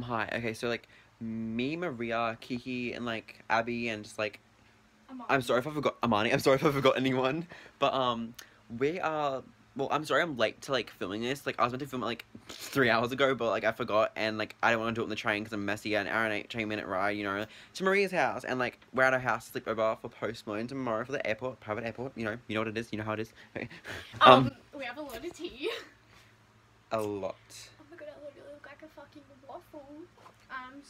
Hi. Okay, so, like, me, Maria, Kiki, and, like, Abby, and just, like, Amani. I'm sorry if I forgot Amani. I'm sorry if I forgot anyone. But, we are... Well, I'm sorry I'm late to, like, filming this. Like, I was meant to film it, like, 3 hours ago, but, like, I forgot. And, like, I don't want to do it on the train because I'm messy. An hour and 18-minute ride, you know, to Maria's house. And, like, we're at our house to sleep over for Post Malone tomorrow for the airport, private airport. You know what it is. You know how it is. Okay. We have a lot of tea. A lot. Oh, my God, I literally look like a fucking waffle.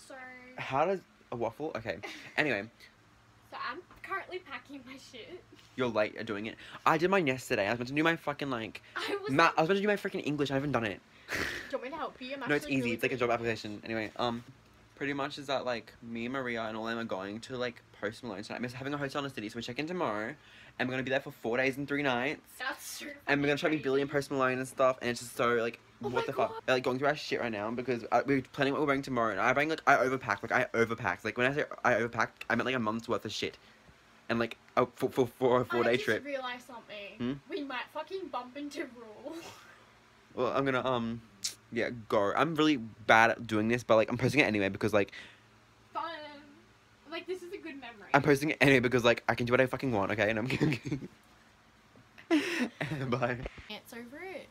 So... How does... A waffle? Okay. Anyway... So I'm currently packing my shit. You're late at doing it. I did mine yesterday. I was meant to do my fucking like... I was meant to do my freaking English. I haven't done it. Do you want me to help you? No, it's easy. Really it's like a job application. Anyway, pretty much is that like me, Maria, and all them are going to like Post Malone tonight. I'm just having a hotel in the city, so we check in tomorrow. And we're gonna be there for 4 days and 3 nights. That's true. And we're gonna try to meet Billie and Post Malone and stuff. And it's just so like... Oh what the fuck? Like going through our shit right now because we're planning what we're bringing tomorrow. And I bring like I overpacked. Like when I say I overpacked, I meant like a month's worth of shit, and like for a 4 day trip. I just realized something. We might fucking bump into Rule. Well, I'm gonna yeah go. I'm really bad at doing this, but like I'm posting it anyway because like. Fun. Like this is a good memory. I'm posting it anyway because like I can do what I fucking want. Okay, and I'm kidding. Bye. It's over it.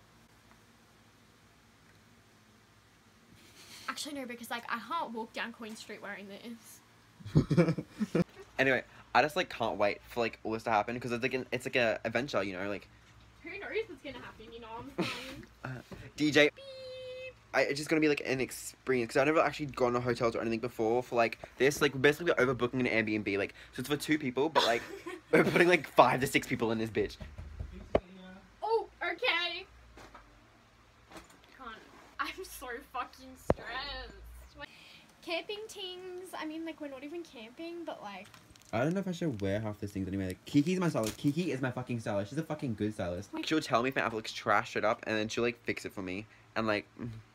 Actually, no, because, like, I can't walk down Queen Street wearing this. Anyway, I just, like, can't wait for, like, all this to happen, because it's, like, a adventure, you know, like... Who knows what's gonna happen, you know what I'm saying? DJ... Beep. It's just gonna be, like, an experience, because I've never actually gone to hotels or anything before for, like, this. Like, basically, we're overbooking an Airbnb, like, so it's for 2 people, but, like, we're putting, like, 5 to 6 people in this bitch. Oh, okay! I'm so fucking stressed. Like, camping things. I mean, like, we're not even camping, but, like... I don't know if I should wear half these things anyway. Like, Kiki's my stylist. Kiki is my fucking stylist. She's a fucking good stylist. Like, she'll tell me if my outfit looks trash it up, and then she'll, like, fix it for me. And, like,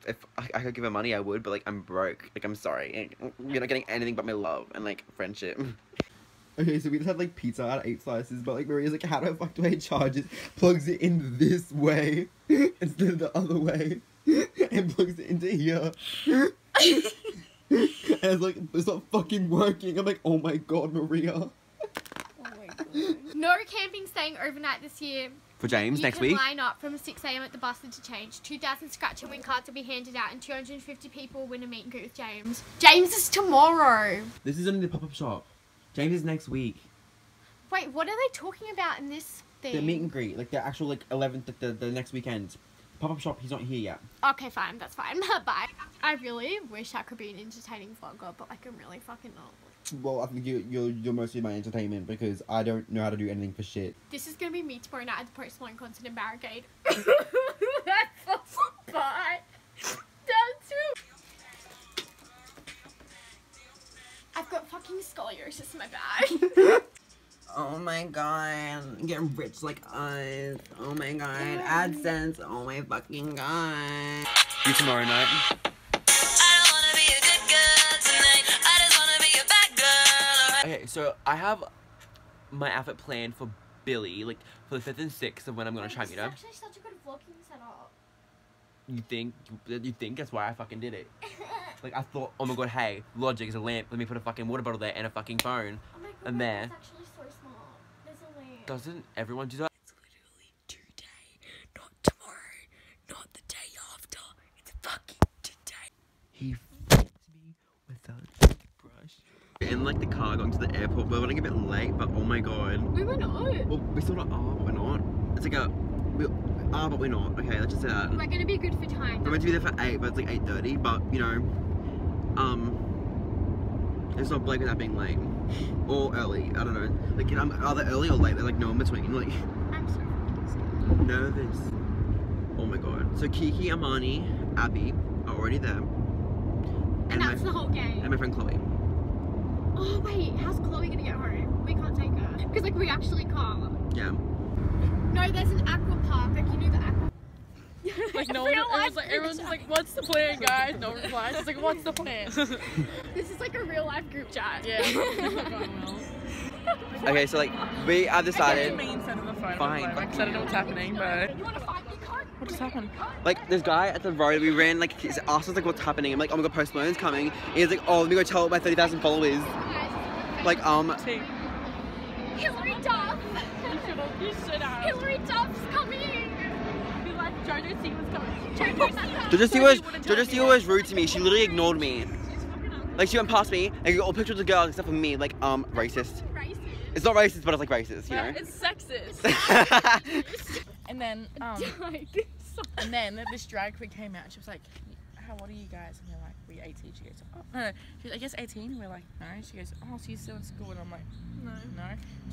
if I could give her money, I would, but, like, I'm broke. Like, I'm sorry. You're not getting anything but my love and, like, friendship. Okay, so we just had, like, pizza out of 8 slices, but, like, Maria's like, how the fuck do I charge it? Plugs it in this way instead of the other way. And plugs it into here. And it's like, it's not fucking working. I'm like, oh my God, Maria. Oh my God. No camping, staying overnight this year. For James, next week. You can line up from 6 a.m. at the bus to change. 2,000 scratch and win cards will be handed out, and 250 people win a meet and greet with James. James is tomorrow. This is only the pop-up shop. James is next week. Wait, what are they talking about in this thing? The meet and greet, like the actual like 11th, the next weekend. Pop-up shop, he's not here yet. Okay, fine, that's fine. Bye. I really wish I could be an entertaining vlogger, but like, I'm really fucking not. Well, I think you're mostly my entertainment because I don't know how to do anything for shit. This is gonna be me tomorrow night at the Post Malone concert in Barricade. That's awesome. Bye. That's true. I've got fucking scoliosis in my bag. Oh my God, get rich like us. Oh my God, AdSense. Oh my fucking God. See you tomorrow night. I don't wanna be a good girl tonight. I just wanna be a bad girl. Okay, so I have my outfit planned for Billie, like for the 5th and 6th of when I'm gonna try meet up. It's actually such a good vlogging setup. You think? You think that's why I fucking did it? Like I thought, oh my God, hey, logic is a lamp. Let me put a fucking water bottle there and a fucking phone. Oh my God, and there. Doesn't everyone do that? It's literally today, not tomorrow, not the day after. It's fucking today. He fucked me without a brush. We're in like the car going to the airport. We're running a bit late, but oh my God. We were not. Well, we sort of are, but we're not. It's like a we are, but we're not. Okay, let's just say that. We're gonna be good for time. We're meant to be there for 8, but it's like 8:30. But you know, it's not like without being late. Or early, I don't know. Like, I'm either early or late, they're like no in between. Like, I'm so fucking scared. Nervous. Oh my God. So, Kiki, Amani, Abby are already there. And that's the whole gang. And my friend Chloe. Oh, wait, how's Chloe gonna get home? We can't take her. Because, like, we actually can't. Yeah. No, there's an aqua park. Like, you know the aqua. Like, no one, everyone's just like, what's the plan, guys? No replies. It's like, what's the plan? This is like a real life group chat. Yeah. Okay, so like, we have decided. Fine. Like, I don't know what's happening, but. You want to fight me, cunt? what just happened? Like, this guy at the road, we ran, like, he asked us, like, what's happening. I'm like, oh my god, Post Malone's coming. And he's like, oh, let me go tell my 30,000 followers. Like, Hilary Duff! You should have. Hilary Duff's coming! You're like, JoJo Siwa's coming. JoJo Siwa was rude to me. She literally ignored me. Like, she went past me and got all pictures of girls except for me. Like, racist. It's not racist, but it's like racist, you know? It's sexist. And then, this drag queen came out and she was like, how old are you guys? And we're like, we 18. She goes, oh, no, she goes, I guess 18. And we're like, no. She goes, oh, so you're still in school? And I'm like, no. No.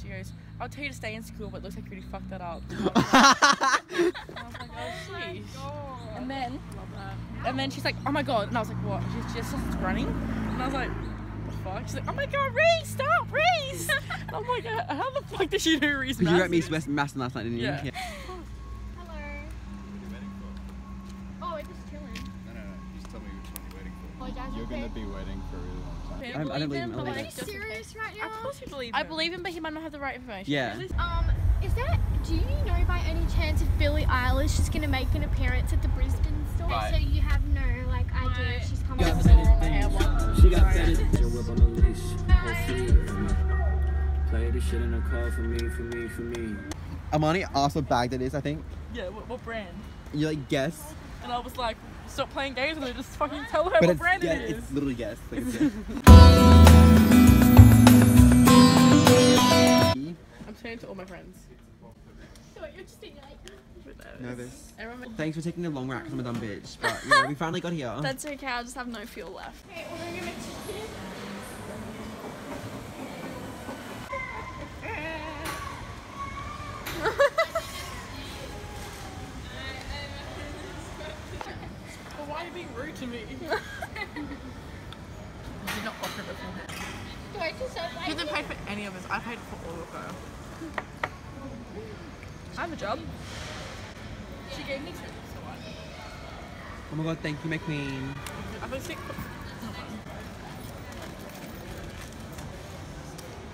She goes, I'll tell you to stay in school, but it looks like you really fucked that up. And I was like, oh, sheesh. Oh, and then, she's like, oh my god. And I was like, what? She just starts running. And I was like, what the fuck? She's like, oh my god, Reese, stop, Reese. And I'm like, how the fuck did she do Reese? You wrote me Westin last night, didn't you? Yeah. You're going to be waiting for a really long time. I don't believe him. Are you serious right now? Of course you believe him. I believe him, but he might not have the right information. Yeah. Do you know by any chance if Billie Eilish is going to make an appearance at the Brisbane store? Right. So you have no, like, idea if she's coming. She got fetish. Play this shit in a car for me, for me, for me. Amani asked what bag that is, I think. Yeah, what brand? You, like, guess. And I was like, stop playing games and just fucking tell her what brand it is. It's literally guess. Like it's guess. I'm saying to all my friends. So you're just being like nervous. Thanks for taking the long route because I'm a dumb bitch. But yeah, we finally got here. That's okay, I just have no fuel left. Okay, we're gonna make chicken. To me. You did not offer it before. Do I just have like you didn't pay for any of us. I paid for all of her. I have a job. She gave me two, so I... Oh my god, thank you, my queen. I've been sick.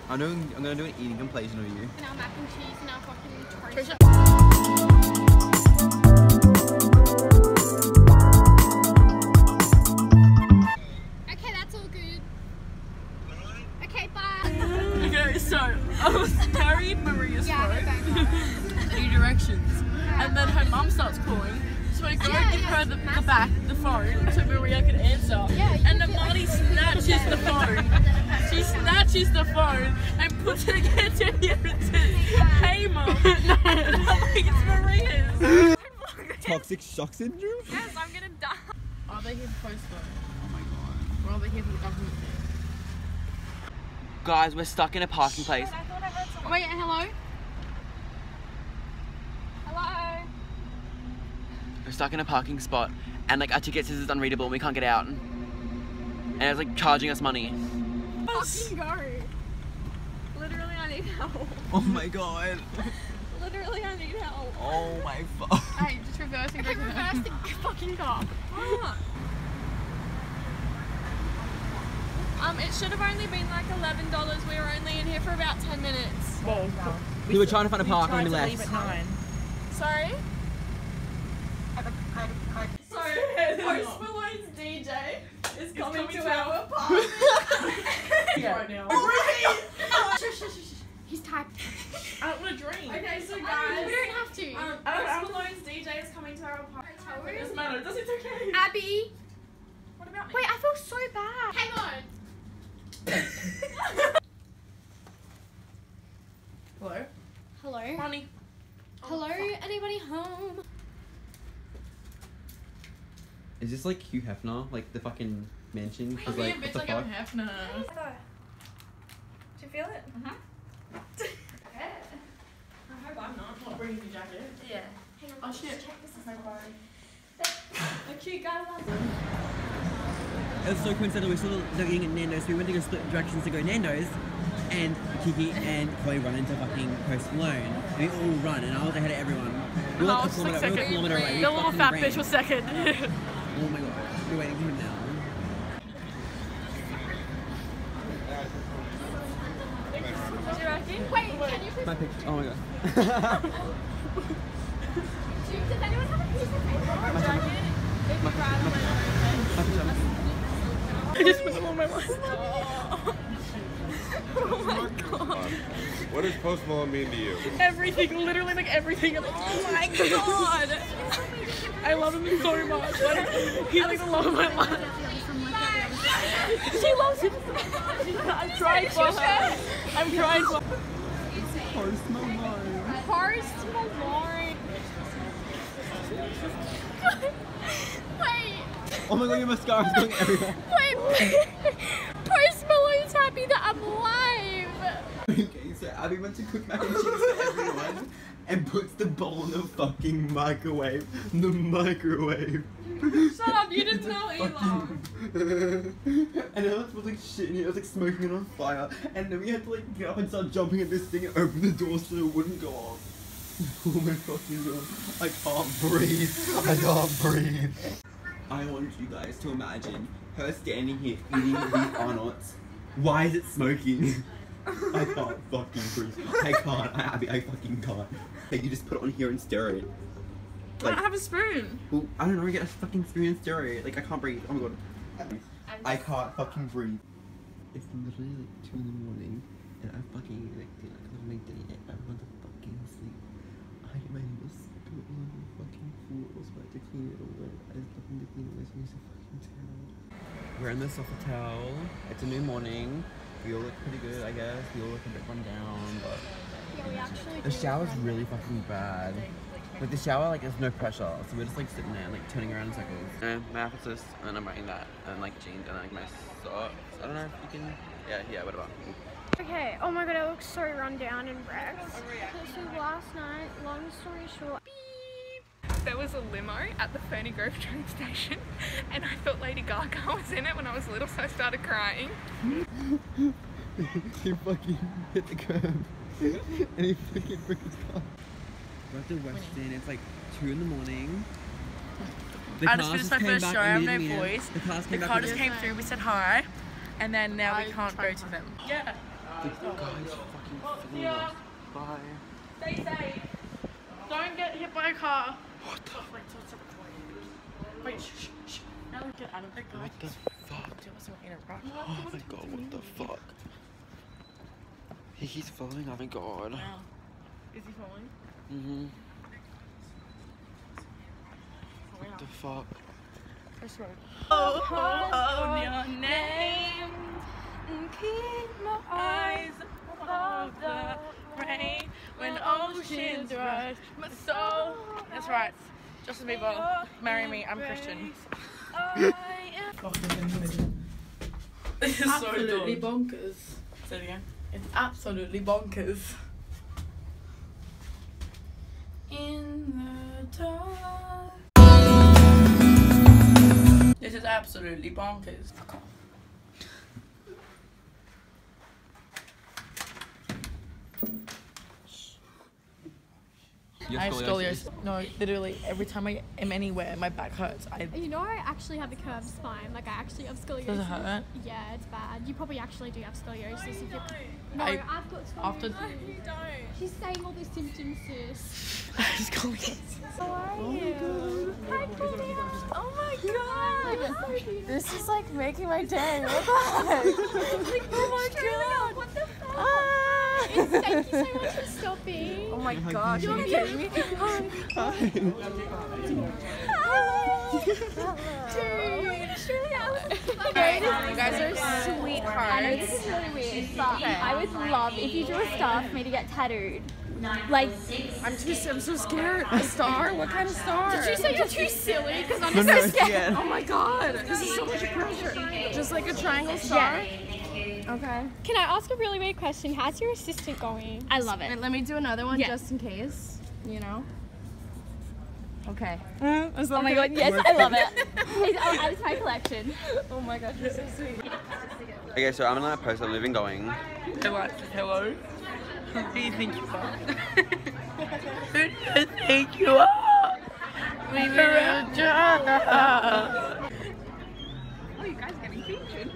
I'm gonna do an eating compilation of you. And our mac and cheese and our fucking toast. So, I was carrying Maria's phone in directions, and then her mum starts calling, so I go and give her the phone so Maria could answer, and Amani snatches the phone. She snatches the phone and puts it against her ear and says, hey mum, and I'm like, it's Maria's. Toxic shock syndrome? Yes, I'm gonna die. Are they here for Post Malone? Oh my god. Or are they here for the government thing? Guys, we're stuck in a parking place. Oh wait, hello? Hello? We're stuck in a parking spot and like our ticket says it's unreadable and we can't get out. And it's like charging us money. Fucking go. Literally I need help. Oh my god. Literally I need help. Oh my fuck. Hey, just reversing. Okay, reverse the fucking car. Why not? It should have only been like $11. We were only in here for about 10 minutes. Well, we were trying to find a park and we left. Leave at 9. Sorry? So, Post Malone's DJ is coming to our park. Right now. Oh my god! He's typed. I want a drink. Okay, so guys. We don't have to. Post Malone's DJ is coming to our park. It doesn't matter. It's okay. Abby. What about me? Wait, I feel so bad. Hang on. Hello? Hello? Bonnie. Hello? Oh, anybody home? Is this like Hugh Hefner? Like the fucking mansion? I'm like, a bitch like I'm Hefner. Do you feel it? Uh-huh. Okay. I hope I'm not. I'm not bringing your jacket. Yeah. Hang on, oh shit. Check this is my body. The cute guy loves it. It was so coincidental, we saw eating at Nando's, so we went to go split directions to go Nando's, and Kiki and Chloe run into fucking Post Malone, and we all run, and I was ahead of everyone. We were like a kilometre away. The little fat bitch was second. Oh my god, we're waiting for him now. Do you reckon? Wait, can you please... My picture, oh my god. Does anyone have a piece of I just went along my life. Oh my god. What does Post Malone mean to you? Everything, literally, like everything. Oh my god. I love him so much. Like, he's like the love of my life. She loves him. I'm crying for her. I'm crying for her. Post Malone. Post Malone. Wait. Oh my god, your mascara's going everywhere. Wait. Post Malone's happy that I'm alive. Okay, so Abby went to cook mac and cheese for everyone and puts the bowl in the fucking microwave. The microwave. Shut up, you didn't know either. And it was like shit and it was like smoking it on fire. And then we had to like get up and start jumping at this thing and open the door so it wouldn't go off. Oh my fucking god. I can't breathe. I can't breathe. I wanted you guys to imagine her standing here eating these Arnotts. Why is it smoking? I can't fucking breathe. I can't. I fucking can't. Like, you just put it on here and stir it. Like, I don't have a spoon. Well, I don't know. Get a fucking spoon and stir it. Like, I can't breathe. Oh my god. I can't fucking breathe. It's literally like 2 in the morning and I'm fucking like dinner. I can't make dinner yet. I want to fucking sleep. I hate my noodles. We're in the Sofitel. It's a new morning. We all look pretty good, I guess. We all look a bit run down, but yeah, we actually the shower's really fucking bad. With the shower, like, there's no pressure, so we're just like sitting there, and, like, turning around in circles. And my outfit's just, and I'm wearing that, and like jeans, and like my socks. I don't know if you can. Yeah. What about? Okay. Oh my god, I look so run down and wrecked. So last night, long story short. There was a limo at the Fernie Grove train station and I thought Lady Gaga was in it when I was little, so I started crying. He fucking hit the curb and he fucking broke his car. We're at the Westin, it's like 2 in the morning. The I just finished my first show, I have no voice. The car just came through, we said hi, and then now we can't go to them. Yeah. The guy's fucking flew us. Bye. Stay safe. Don't get hit by a car. What the fuck? Wait, shh. Now we get out of the car. What the fuck? Oh my god, what the fuck? He keeps following, oh my god. Wow. Is he following? Mm-hmm. What the fuck? First road. Oh, hold your name and keep my eyes above the rain. When oceans rise, my soul. That's right. Justin Bieber, marry me. I'm Christian. This is absolutely so bonkers. Say it again. It's absolutely bonkers. In the dark. This is absolutely bonkers. Fuck off. I have scoliosis. No, literally, every time I am anywhere, my back hurts. You know, I actually have a curved spine. Like, I actually have scoliosis. Does it hurt? Yeah, it's bad. You probably actually do have scoliosis. No, you don't. No, I've got scoliosis. After... No, you don't. She's saying all the symptoms, sis. I have scoliosis. How are you? Hi, Claudia. Oh, my God. This is, like, making my day. What the heck? Like, oh, my God. What the fuck? Thank you so much for stopping. Oh my gosh, are you kidding me? Hi. You guys are sweethearts. I know this is really weird, but I would love if you drew a star for me to get tattooed. Like, I'm so scared. A star? What kind of star? Did you say you're too silly? Because I'm so scared. Oh my god, this is so much pressure. Just like a triangle star? Yeah. Okay. Can I ask a really weird question? How's your assistant going? I love it. Wait, let me do another one just in case, you know? Okay. Oh my god, yes, I love it. It's my collection. Oh my god, you're so sweet. Okay, so I'm in that post, I'm living going. Hello? Who do you think you are? Who do you think you are? We were a job. Oh, you guys are getting featured.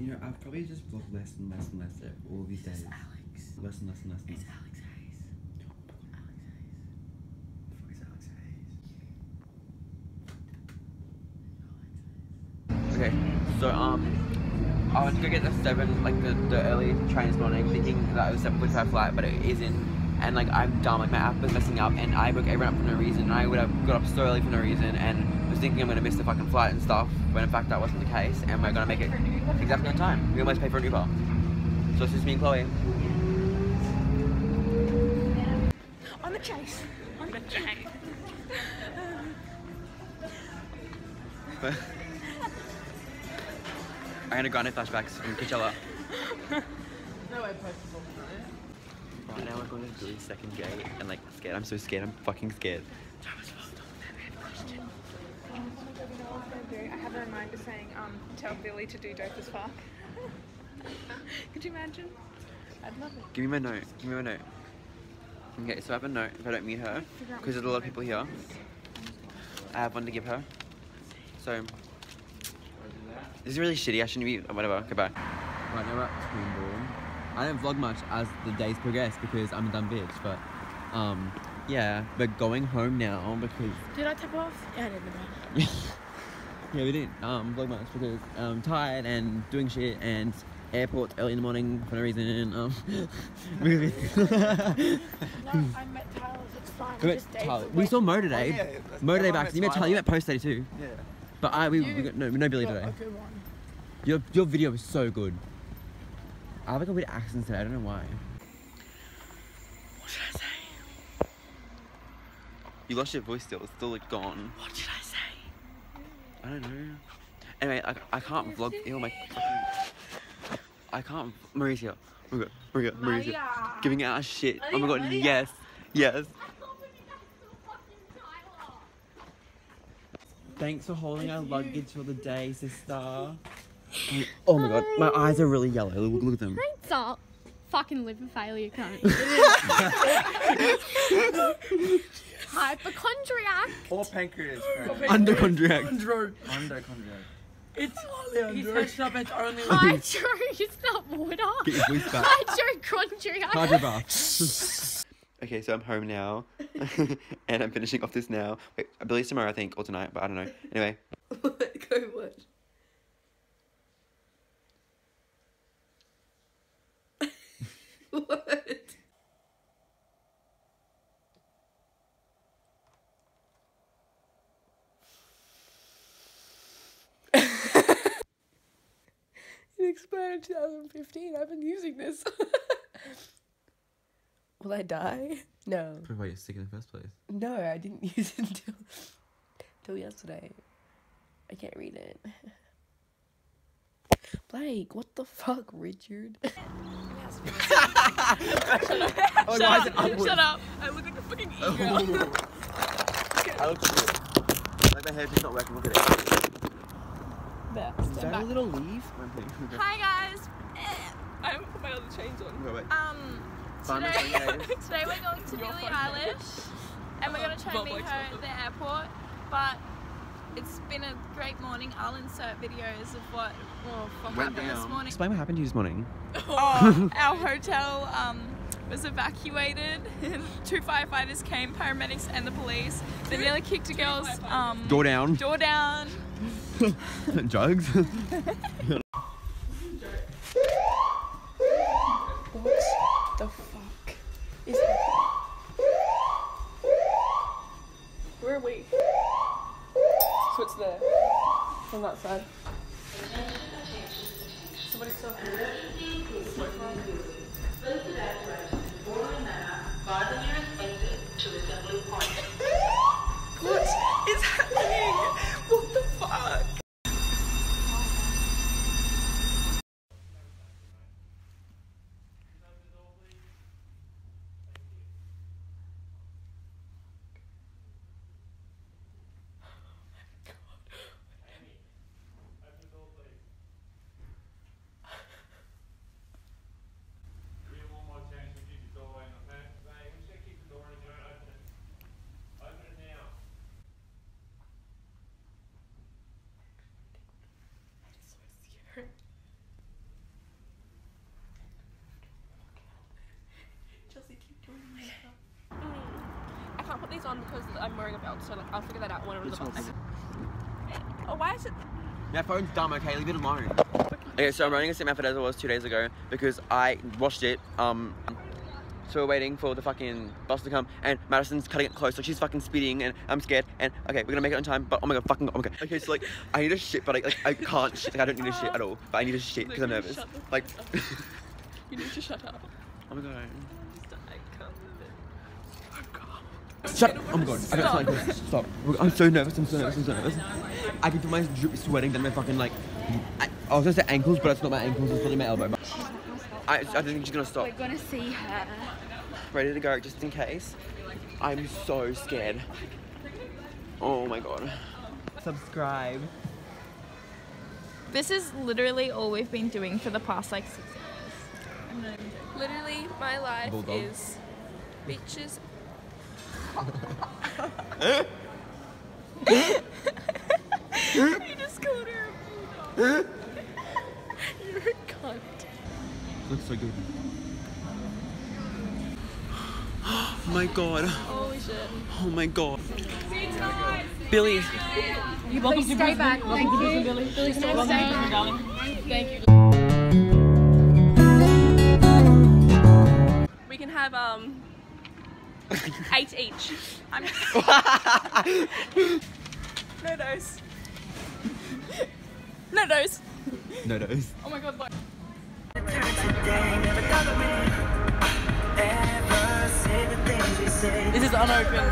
You know, I've probably just vlogged less and less and less all these days. Alex. Less and less and less and less. It's Alex Hayes. No, Alex Hayes. The fuck is Alex Hayes? Okay, so I was gonna get the 7, like the early train this morning, thinking that it was 7:45 flight, but it isn't. And like I'm dumb, like my app was messing up, and I woke everyone up for no reason, and I would have got up so early for no reason, and was thinking I'm gonna miss the fucking flight and stuff, when in fact that wasn't the case, and we're gonna make it exactly on time. We almost paid for an Uber. So it's just me and Chloe. On the chase. On the chase. I had a Grande flashbacks from Coachella. No way possible. Right now we're going to Billy's second gate and like scared. I'm so scared. I'm fucking scared. Thomas, I have a reminder saying tell Billy to do Doper's Park. Could you imagine? I'd love it. Give me my note. Give me my note. Okay, so I have a note if I don't meet her because there's a lot of people here. I have one to give her. So this is really shitty. I shouldn't be. Whatever. Goodbye. Right now we're at Queenborn. I don't vlog much as the days progress because I'm a dumb bitch, but yeah, we're going home now because... Did I tap off? Yeah, I didn't. Yeah, we didn't vlog much because I'm tired and doing shit and airports early in the morning for no reason and really. No, I met Tyler, it's fine. We met Tyler. We saw Mo today. Oh, yeah, Mo today back. You met Tyler, you met Post today too. Yeah. But we got no Billy today. A good one. Your video was so good. I have like a weird accent today, I don't know why. What should I say? You lost your voice still, it's still like gone. What should I say? I don't know. Anyway, I can't vlog. Ew, my fucking... I can't. Mauricio. Mauricio. Mauricio. Giving out shit. Oh my god, Maria. Yes. Yes. Thanks for holding our luggage for the day, sister. Oh my god, my eyes are really yellow. Look at them. Thanks up. Fucking liver failure, cunt. Hypochondriac. Or pancreas. Underchondriac. Underchondriac. It's only hydro, it's not water. Get your voice back. Hydrochondriac. Hydrobath. Okay, so I'm home now. And I'm finishing off this now. Wait, I believe tomorrow, I think, or tonight, but I don't know. Anyway. Go what? What? It expired in 2015. I've been using this. Will I die? No. That's probably why you're sick in the first place. No, I didn't use it until yesterday. I can't read it. Blake, what the fuck, Richard? Shut up. I look like a fucking ego. I look good. Like my hair's just not working, look at it. There, is that back. A little leaf? Hi guys. I haven't put my other chains on. No, today we're going to Billie Eilish. And we're going to try and meet her at the airport. But it's been a great morning. I'll insert videos of what happened this morning. Explain what happened to you this morning. Oh, our hotel was evacuated. 2 firefighters came, paramedics and the police. They nearly kicked a girl's door down. Door down. Drugs. What the fuck is that? Where are we? So it's there, on that side. Somebody's talking. What is happening? What the fuck? wearing a belt, so like I'll figure that out when I'm on the bus. Oh, why is it? My phone's dumb, okay? Leave it alone. Okay, so I'm running the same outfit as I was 2 days ago because I washed it. So we're waiting for the fucking bus to come, and Madison's cutting it close, so she's fucking speeding, and I'm scared, and okay, we're gonna make it on time, but oh my god, fucking oh my god. Okay, so like, I need a shit, but like, I can't shit, like I don't need a shit at all, but I need a shit because I'm nervous. Like, you need to shut up. Oh my god. Shut up! Oh my god, I can't stop. I'm so nervous, I'm so nervous. I can feel my drip sweating, then my fucking like, I was gonna say ankles, but it's not my ankles, it's probably my elbow. But I don't think she's gonna stop. We're gonna see her. Ready to go, just in case. I'm so scared. Oh my god. Subscribe. This is literally all we've been doing for the past like 6 years. Literally, my life is beaches. You just called her a bulldog. You're a cunt. Looks so good. Oh my god. Holy shit. Oh my god. Billie. You welcome to Brisbane. Thank you. Billie, stay back. Thank you. We can have 8 each. I'm Nando's. Nando's. Nando's. Oh my god, look. This is unopened.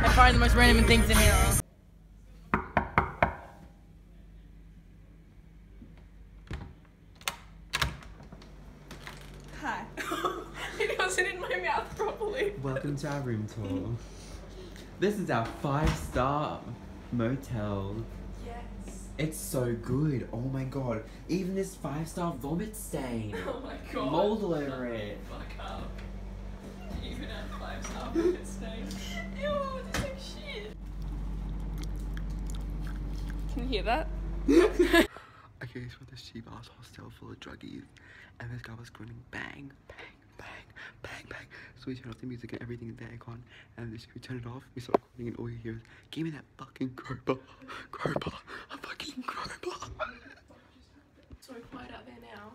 I find the most random things in here. Hi. It wasn't in my mouth properly. Welcome to our room tour. This is our 5-star motel. It's so good, oh my god. Even this 5-star vomit stain. Oh my god. Mold all over it. Fuck up. Even a 5-star vomit stain. Ew, this is like shit. Can you hear that? Okay, so we're this cheap ass hostel full of druggies. And this guy was grinning bang, bang, bang, bang, bang. So we turned off the music and everything in the aircon. And as soon as we turn it off, we start recording, and all you hear is, give me that fucking crowbar. Crowbar. A fucking crowbar. It's so quiet out there now.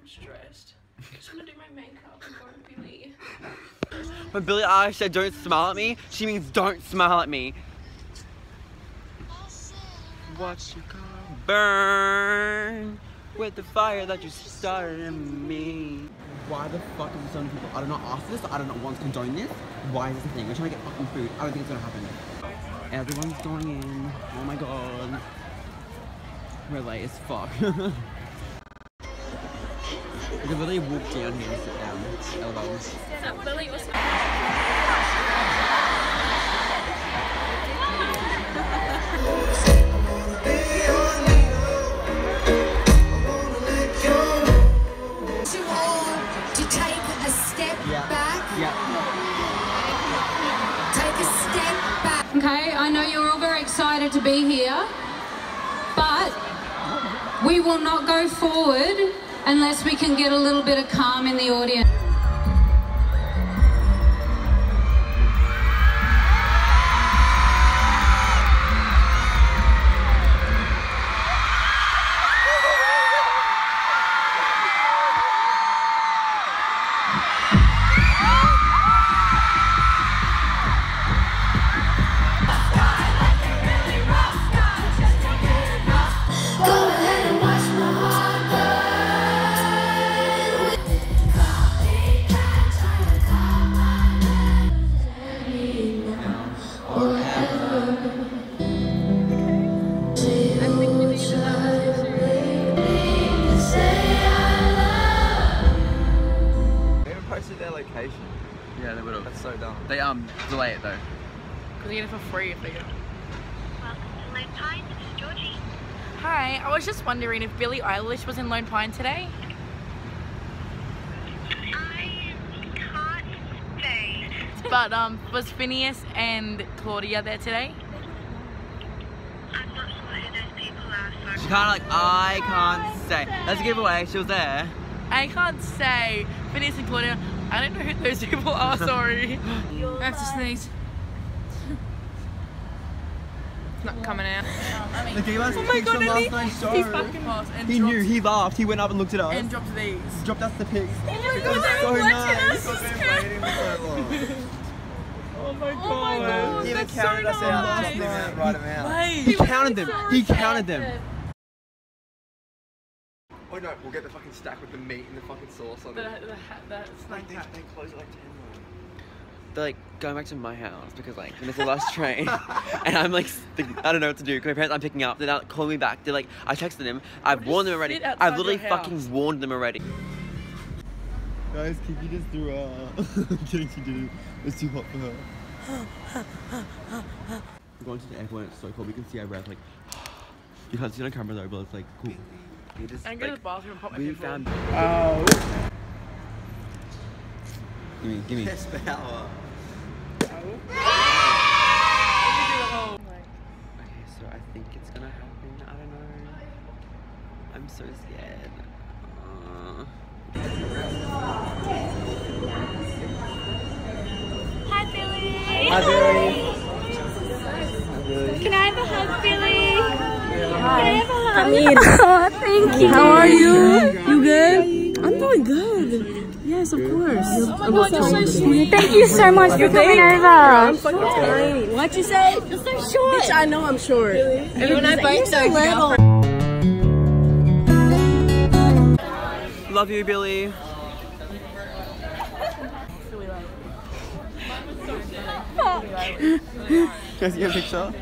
I'm stressed. I just want to do my makeup and go to Billie. When Billie Eilish said, don't smile at me, she means don't smile at me. Watch you go burn. With the fire that you started in me. Why the fuck are so many people? I don't know, after this, I don't know, want to condone this. Why is this a thing? We're trying to get fucking food. I don't think it's gonna happen. Everyone's going in. Oh my god. We're late as fuck. We could literally walk down here and sit down. Elbows. Okay, I know you're all very excited to be here, but we will not go forward unless we can get a little bit of calm in the audience. They delay it though. Because they get it for free if they go. Welcome to Lone Pine, this is Georgie. Hi, I was just wondering if Billie Eilish was in Lone Pine today? I can't say. But was Finneas and Claudia there today? I'm not sure who those people are, sorry. She can't like, I can't say. That's a giveaway, she was there. I can't say. Finneas and Claudia. I don't know who those people are, sorry. That's a sneeze. not coming out. The gay lads he knew, he laughed, he went up and looked at us. And dropped these. Dropped us the pics. Oh my god, they were watching us! Oh my god. He counted us out last night. Right amount. He counted them, he counted them. Oh no, we'll get the fucking stack with the meat and the fucking sauce on it. That's like they close at like 10. They're like, going back to my house because like, it's the last train. And I'm like, I don't know what to do because my parents I'm picking up. They're not calling me back. They're like, I texted them. I've warned them already. I've literally fucking warned them already. Guys, Kiki just threw up. I'm kidding, she didn't. It's too hot for her. We're going to the airport and it's so cold. We can see our breath. Like, you can't see it on camera though, but it's like, cool. You just, I'm going to the bathroom and pop my head down. Oh. Give me. Yes, power. Oh. Okay, so I think it's gonna happen. I don't know. I'm so scared. Hi, Billie. Hi, Billie. Can I have a hug, Billie? Yeah, can I have a hug? I mean, oh, thank you. How are you? You good? I'm doing good. Yes, of course. Oh my god, you're so sweet. Thank you so much for coming over. I'm fucking tiny. What'd you say? You're so short. Bitch, I know I'm short. Really? And when I bite, so little. Love you, Billie. Can I see your picture?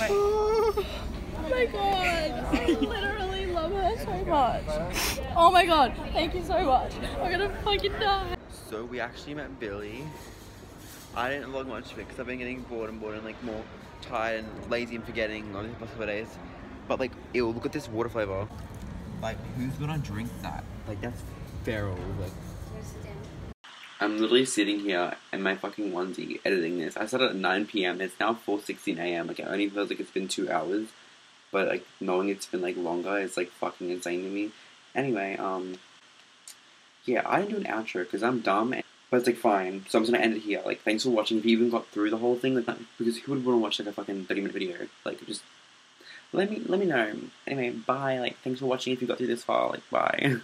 Oh my god. Literally. So much. Oh my god, thank you so much. I'm gonna fucking die. So we actually met Billie. I didn't vlog much of it because I've been getting bored and like more tired and lazy and forgetting on the last couple of days. But like, ew, look at this water flavor. Like, who's gonna drink that? Like, that's feral. Like, I'm literally sitting here in my fucking onesie editing this. I started at 9 PM. It's now 4:16 AM. Like, it only feels like it's been 2 hours. But like, knowing it's been like longer is like fucking insane to me. Anyway, yeah, I didn't do an outro because I'm dumb, but it's like fine. So I'm just gonna end it here. Like, thanks for watching. If you even got through the whole thing, like, because who would want to watch like a fucking 30-minute video? Like, just let me know. Anyway, bye. Like, thanks for watching. If you got through this far, like, bye.